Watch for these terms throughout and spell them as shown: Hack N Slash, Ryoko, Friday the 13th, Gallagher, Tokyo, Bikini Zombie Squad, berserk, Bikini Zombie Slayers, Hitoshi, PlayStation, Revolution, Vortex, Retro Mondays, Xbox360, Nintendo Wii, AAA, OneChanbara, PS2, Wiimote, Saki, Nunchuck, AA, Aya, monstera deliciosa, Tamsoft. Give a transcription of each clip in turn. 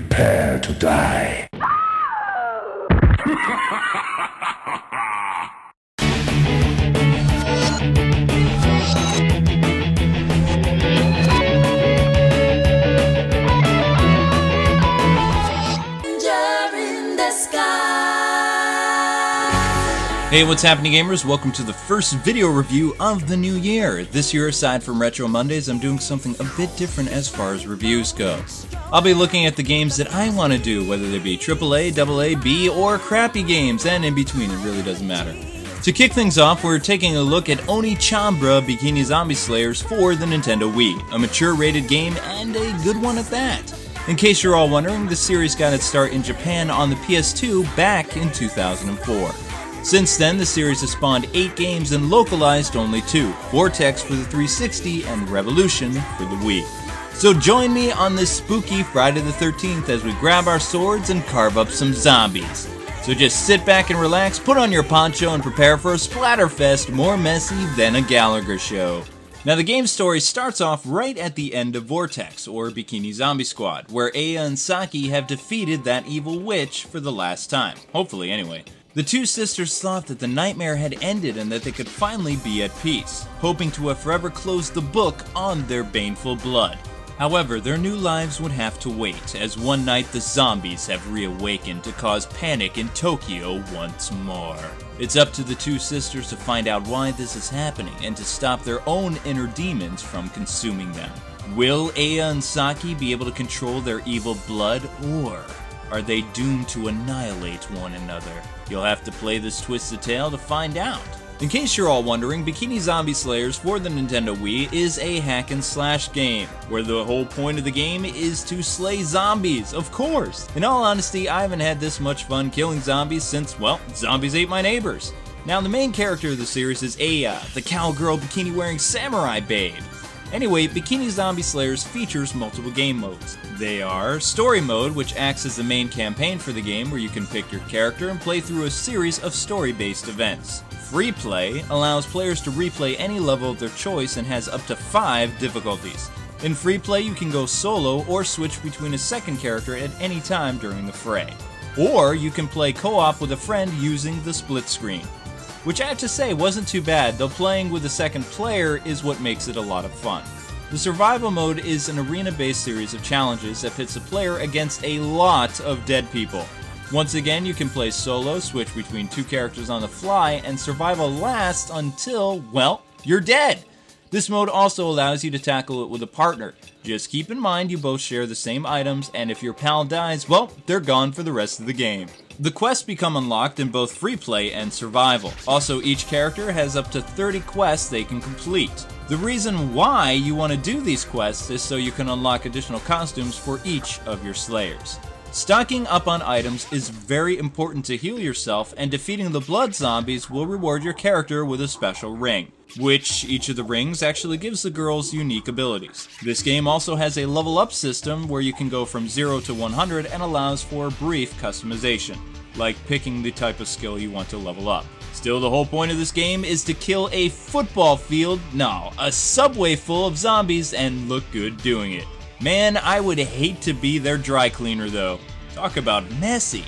prepare to die. Hey, what's happening, gamers? Welcome to the first video review of the new year. This year, aside from Retro Mondays, I'm doing something a bit different as far as reviews go. I'll be looking at the games that I want to do, whether they be AAA, AA, B, or crappy games, and in between, it really doesn't matter. To kick things off, we're taking a look at OneChanbara Bikini Zombie Slayers for the Nintendo Wii, a mature-rated game, and a good one at that. In case you're all wondering, the series got its start in Japan on the PS2 back in 2004. Since then, the series has spawned 8 games and localized only 2, Vortex for the 360 and Revolution for the Wii. So join me on this spooky Friday the 13th as we grab our swords and carve up some zombies. So just sit back and relax, put on your poncho and prepare for a splatterfest more messy than a Gallagher show. Now the game's story starts off right at the end of Vortex, or Bikini Zombie Squad, where Aya and Saki have defeated that evil witch for the last time. Hopefully, anyway. The two sisters thought that the nightmare had ended and that they could finally be at peace, hoping to have forever closed the book on their baneful blood. However, their new lives would have to wait, as one night the zombies have reawakened to cause panic in Tokyo once more. It's up to the two sisters to find out why this is happening and to stop their own inner demons from consuming them. Will Aya and Saki be able to control their evil blood, or are they doomed to annihilate one another? You'll have to play this twisted tale to find out. In case you're all wondering, Bikini Zombie Slayers for the Nintendo Wii is a hack and slash game, where the whole point of the game is to slay zombies, of course. In all honesty, I haven't had this much fun killing zombies since, well, zombies ate my neighbors. Now, the main character of the series is Aya, the cowgirl bikini-wearing samurai babe. Anyway, Bikini Zombie Slayers features multiple game modes. They are Story Mode, which acts as the main campaign for the game where you can pick your character and play through a series of story-based events. Free Play allows players to replay any level of their choice and has up to 5 difficulties. In Free Play, you can go solo or switch between a second character at any time during the fray. Or you can play co-op with a friend using the split screen, which I have to say wasn't too bad, though playing with a second player is what makes it a lot of fun. The Survival Mode is an arena-based series of challenges that pits the player against a lot of dead people. Once again, you can play solo, switch between 2 characters on the fly, and survival lasts until, well, you're dead! This mode also allows you to tackle it with a partner. Just keep in mind you both share the same items, and if your pal dies, well, they're gone for the rest of the game. The quests become unlocked in both Free Play and Survival. Also, each character has up to 30 quests they can complete. The reason why you want to do these quests is so you can unlock additional costumes for each of your slayers. Stocking up on items is very important to heal yourself, and defeating the blood zombies will reward your character with a special ring, which each of the rings actually gives the girls unique abilities. This game also has a level up system where you can go from 0 to 100 and allows for brief customization, like picking the type of skill you want to level up. Still, the whole point of this game is to kill a football field, no, a subway full of zombies and look good doing it. Man, I would hate to be their dry cleaner though. Talk about messy.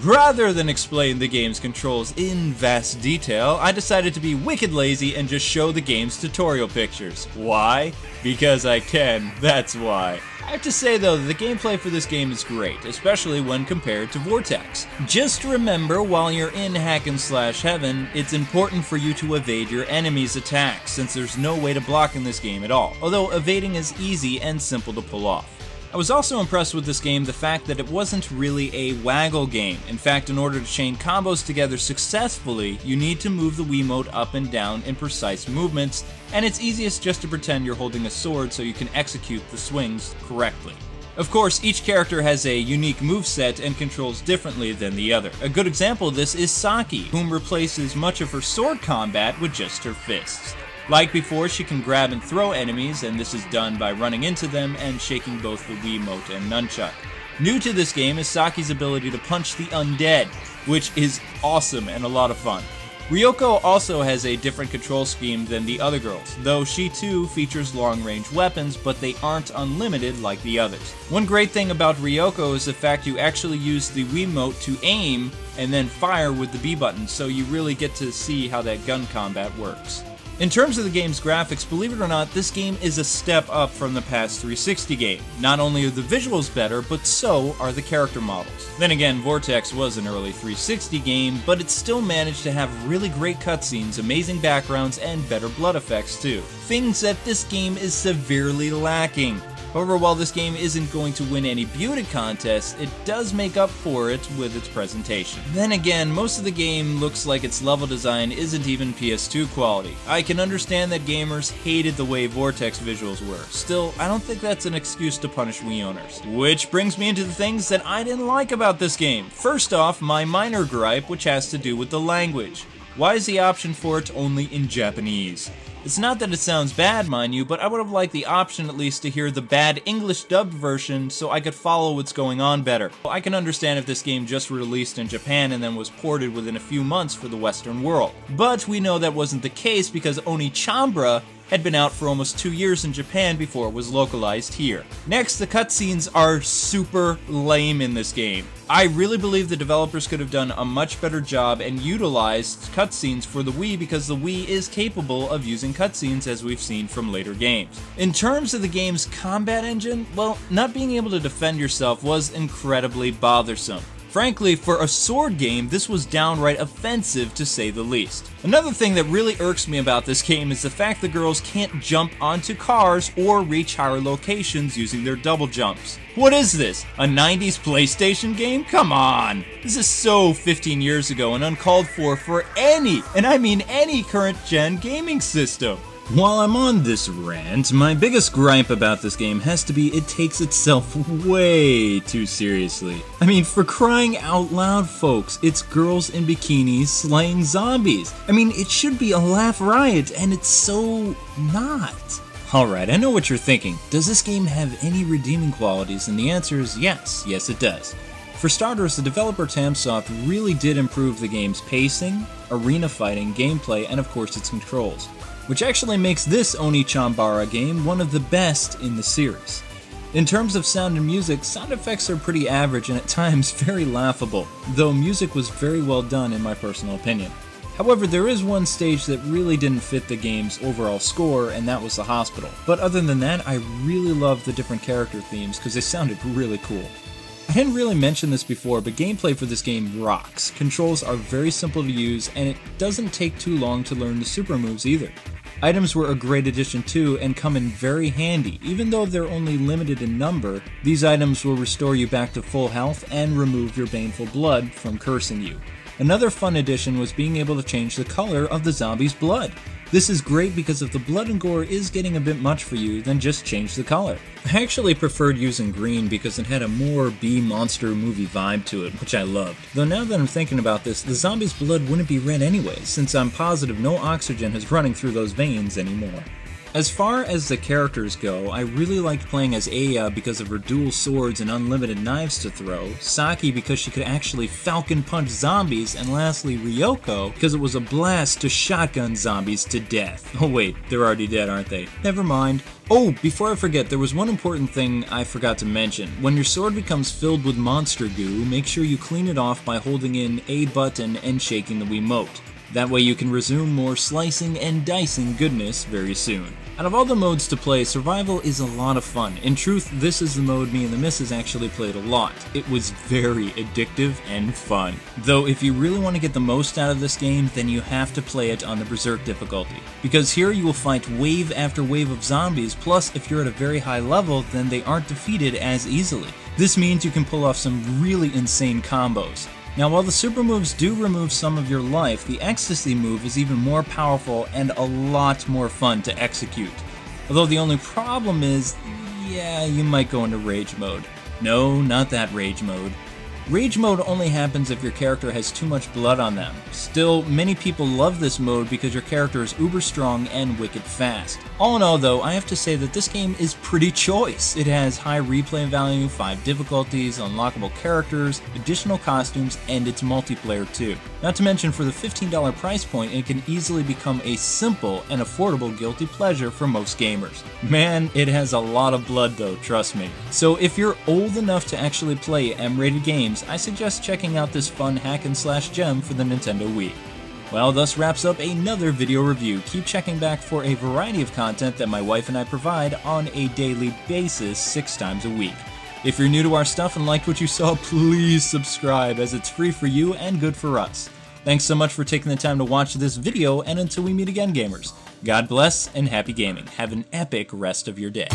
Rather than explain the game's controls in vast detail, I decided to be wicked lazy and just show the game's tutorial pictures. Why? Because I can, that's why. I have to say though, the gameplay for this game is great, especially when compared to Vortex. Just remember, while you're in hack and slash heaven, it's important for you to evade your enemies' attacks, since there's no way to block in this game at all, although evading is easy and simple to pull off. I was also impressed with this game the fact that it wasn't really a waggle game. In fact, in order to chain combos together successfully, you need to move the Wiimote up and down in precise movements, and it's easiest just to pretend you're holding a sword so you can execute the swings correctly. Of course, each character has a unique moveset and controls differently than the other. A good example of this is Saki, whom replaces much of her sword combat with just her fists. Like before, she can grab and throw enemies, and this is done by running into them and shaking both the Wiimote and Nunchuck. New to this game is Saki's ability to punch the undead, which is awesome and a lot of fun. Ryoko also has a different control scheme than the other girls, though she too features long-range weapons, but they aren't unlimited like the others. One great thing about Ryoko is the fact you actually use the Wiimote to aim and then fire with the B button, so you really get to see how that gun combat works. In terms of the game's graphics, believe it or not, this game is a step up from the past 360 game. Not only are the visuals better, but so are the character models. Then again, Vortex was an early 360 game, but it still managed to have really great cutscenes, amazing backgrounds, and better blood effects too. Things that this game is severely lacking. However, while this game isn't going to win any beauty contests, it does make up for it with its presentation. Then again, most of the game looks like its level design isn't even PS2 quality. I can understand that gamers hated the way Vortex visuals were. Still, I don't think that's an excuse to punish Wii owners. Which brings me into the things that I didn't like about this game. First off, my minor gripe, which has to do with the language. Why is the option for it only in Japanese? It's not that it sounds bad, mind you, but I would have liked the option at least to hear the bad English dubbed version so I could follow what's going on better. I can understand if this game just released in Japan and then was ported within a few months for the Western world. But we know that wasn't the case because OneChanbara had been out for almost 2 years in Japan before it was localized here. Next, the cutscenes are super lame in this game. I really believe the developers could have done a much better job and utilized cutscenes for the Wii because the Wii is capable of using cutscenes as we've seen from later games. In terms of the game's combat engine, well, not being able to defend yourself was incredibly bothersome. Frankly, for a sword game, this was downright offensive to say the least. Another thing that really irks me about this game is the fact the girls can't jump onto cars or reach higher locations using their double jumps. What is this? A 90s PlayStation game? Come on! This is so 15 years ago and uncalled for any, and I mean any current gen gaming system. While I'm on this rant, my biggest gripe about this game has to be it takes itself way too seriously. I mean, for crying out loud, folks, it's girls in bikinis slaying zombies. I mean, it should be a laugh riot, and it's so not. Alright, I know what you're thinking. Does this game have any redeeming qualities? And the answer is yes. Yes, it does. For starters, the developer Tamsoft really did improve the game's pacing, arena fighting, gameplay, and of course its controls, which actually makes this OneChanbara game one of the best in the series. In terms of sound and music, sound effects are pretty average and at times very laughable, though music was very well done in my personal opinion. However, there is one stage that really didn't fit the game's overall score, and that was the hospital. But other than that, I really loved the different character themes because they sounded really cool. I didn't really mention this before, but gameplay for this game rocks. Controls are very simple to use, and it doesn't take too long to learn the super moves either. Items were a great addition too, and come in very handy. Even though they're only limited in number, these items will restore you back to full health and remove your baneful blood from cursing you. Another fun addition was being able to change the color of the zombie's blood. This is great because if the blood and gore is getting a bit much for you, then just change the color. I actually preferred using green because it had a more B-monster movie vibe to it, which I loved. Though now that I'm thinking about this, the zombie's blood wouldn't be red anyway, since I'm positive no oxygen is running through those veins anymore. As far as the characters go, I really liked playing as Aya because of her dual swords and unlimited knives to throw, Saki because she could actually falcon punch zombies, and lastly Ryoko because it was a blast to shotgun zombies to death. Oh wait, they're already dead, aren't they? Never mind. Oh, before I forget, there was one important thing I forgot to mention. When your sword becomes filled with monster goo, make sure you clean it off by holding in A button and shaking the Wiimote. That way you can resume more slicing and dicing goodness very soon. Out of all the modes to play, survival is a lot of fun. In truth, this is the mode me and the missus actually played a lot. It was very addictive and fun. Though if you really want to get the most out of this game, then you have to play it on the Berserk difficulty. Because here you will fight wave after wave of zombies, plus if you're at a very high level, then they aren't defeated as easily. This means you can pull off some really insane combos. Now, while the super moves do remove some of your life, the ecstasy move is even more powerful and a lot more fun to execute. Although the only problem is, yeah, you might go into rage mode. No, not that rage mode. Rage mode only happens if your character has too much blood on them. Still, many people love this mode because your character is uber strong and wicked fast. All in all though, I have to say that this game is pretty choice. It has high replay value, 5 difficulties, unlockable characters, additional costumes, and it's multiplayer too. Not to mention for the $15 price point, it can easily become a simple and affordable guilty pleasure for most gamers. Man, it has a lot of blood though, trust me. So if you're old enough to actually play M-rated games, I suggest checking out this fun hack and slash gem for the Nintendo Wii. Well, thus wraps up another video review. Keep checking back for a variety of content that my wife and I provide on a daily basis 6 times a week. If you're new to our stuff and liked what you saw, please subscribe as it's free for you and good for us. Thanks so much for taking the time to watch this video, and until we meet again gamers, God bless and happy gaming. Have an epic rest of your day.